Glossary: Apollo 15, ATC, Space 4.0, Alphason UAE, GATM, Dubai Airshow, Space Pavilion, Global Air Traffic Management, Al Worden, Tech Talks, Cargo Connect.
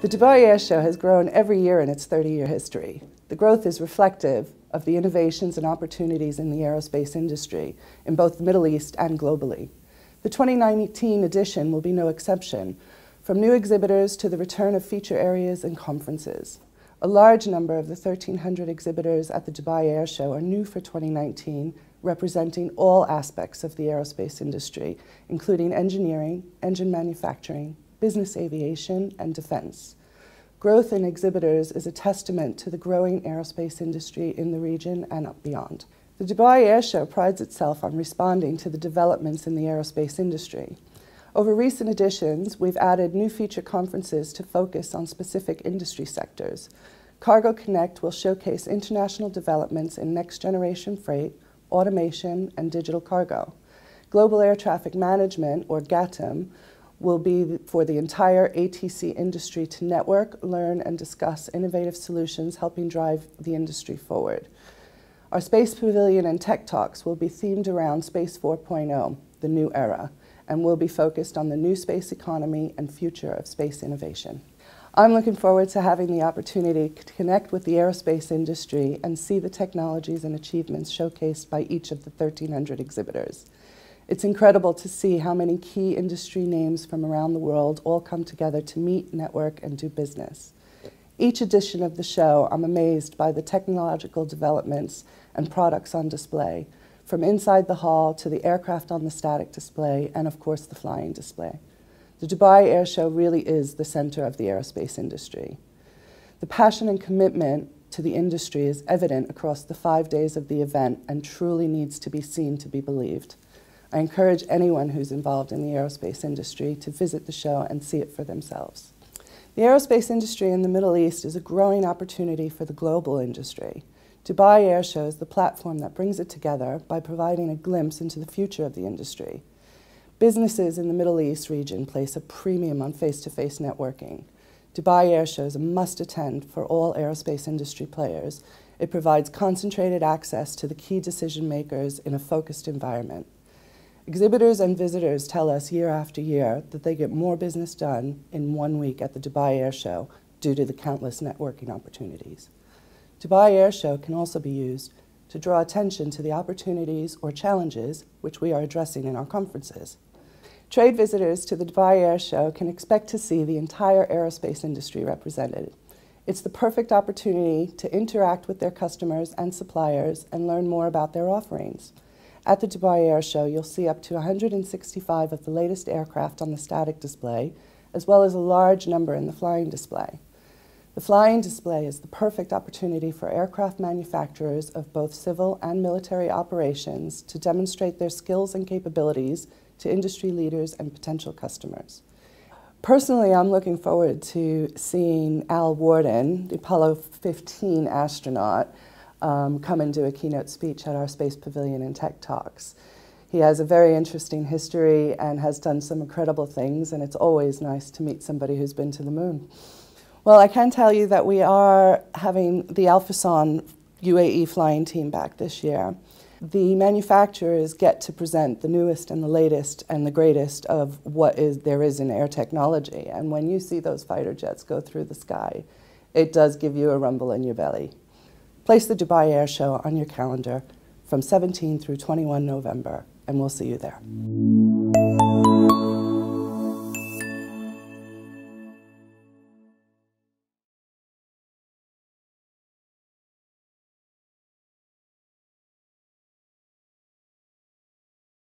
The Dubai Airshow has grown every year in its 30-year history. The growth is reflective of the innovations and opportunities in the aerospace industry in both the Middle East and globally. The 2019 edition will be no exception, from new exhibitors to the return of feature areas and conferences. A large number of the 1,300 exhibitors at the Dubai Airshow are new for 2019, representing all aspects of the aerospace industry, including engineering, engine manufacturing, business aviation, and defense. Growth in exhibitors is a testament to the growing aerospace industry in the region and beyond. The Dubai Airshow prides itself on responding to the developments in the aerospace industry. Over recent editions, we've added new feature conferences to focus on specific industry sectors. Cargo Connect will showcase international developments in next-generation freight, automation, and digital cargo. Global Air Traffic Management, or GATM, will be for the entire ATC industry to network, learn, and discuss innovative solutions helping drive the industry forward. Our Space Pavilion and Tech Talks will be themed around Space 4.0, the new era, and will be focused on the new space economy and future of space innovation. I'm looking forward to having the opportunity to connect with the aerospace industry and see the technologies and achievements showcased by each of the 1,300 exhibitors. It's incredible to see how many key industry names from around the world all come together to meet, network, and do business. Each edition of the show, I'm amazed by the technological developments and products on display, from inside the hall to the aircraft on the static display and, of course, the flying display. The Dubai Airshow really is the center of the aerospace industry. The passion and commitment to the industry is evident across the 5 days of the event and truly needs to be seen to be believed. I encourage anyone who's involved in the aerospace industry to visit the show and see it for themselves. The aerospace industry in the Middle East is a growing opportunity for the global industry. Dubai Airshow is the platform that brings it together by providing a glimpse into the future of the industry. Businesses in the Middle East region place a premium on face-to-face networking. Dubai Airshow is a must-attend for all aerospace industry players. It provides concentrated access to the key decision-makers in a focused environment. Exhibitors and visitors tell us year after year that they get more business done in 1 week at the Dubai Airshow due to the countless networking opportunities. Dubai Airshow can also be used to draw attention to the opportunities or challenges which we are addressing in our conferences. Trade visitors to the Dubai Airshow can expect to see the entire aerospace industry represented. It's the perfect opportunity to interact with their customers and suppliers and learn more about their offerings. At the Dubai Airshow, you'll see up to 165 of the latest aircraft on the static display, as well as a large number in the flying display. The flying display is the perfect opportunity for aircraft manufacturers of both civil and military operations to demonstrate their skills and capabilities to industry leaders and potential customers. Personally, I'm looking forward to seeing Al Worden, the Apollo 15 astronaut, come and do a keynote speech at our Space Pavilion and Tech Talks. He has a very interesting history and has done some incredible things, and it's always nice to meet somebody who's been to the moon. Well, I can tell you that we are having the Alphason UAE flying team back this year. The manufacturers get to present the newest and the latest and the greatest of what there is in air technology, and when you see those fighter jets go through the sky, it does give you a rumble in your belly. Place the Dubai Airshow on your calendar from 17 through 21 November, and we'll see you there.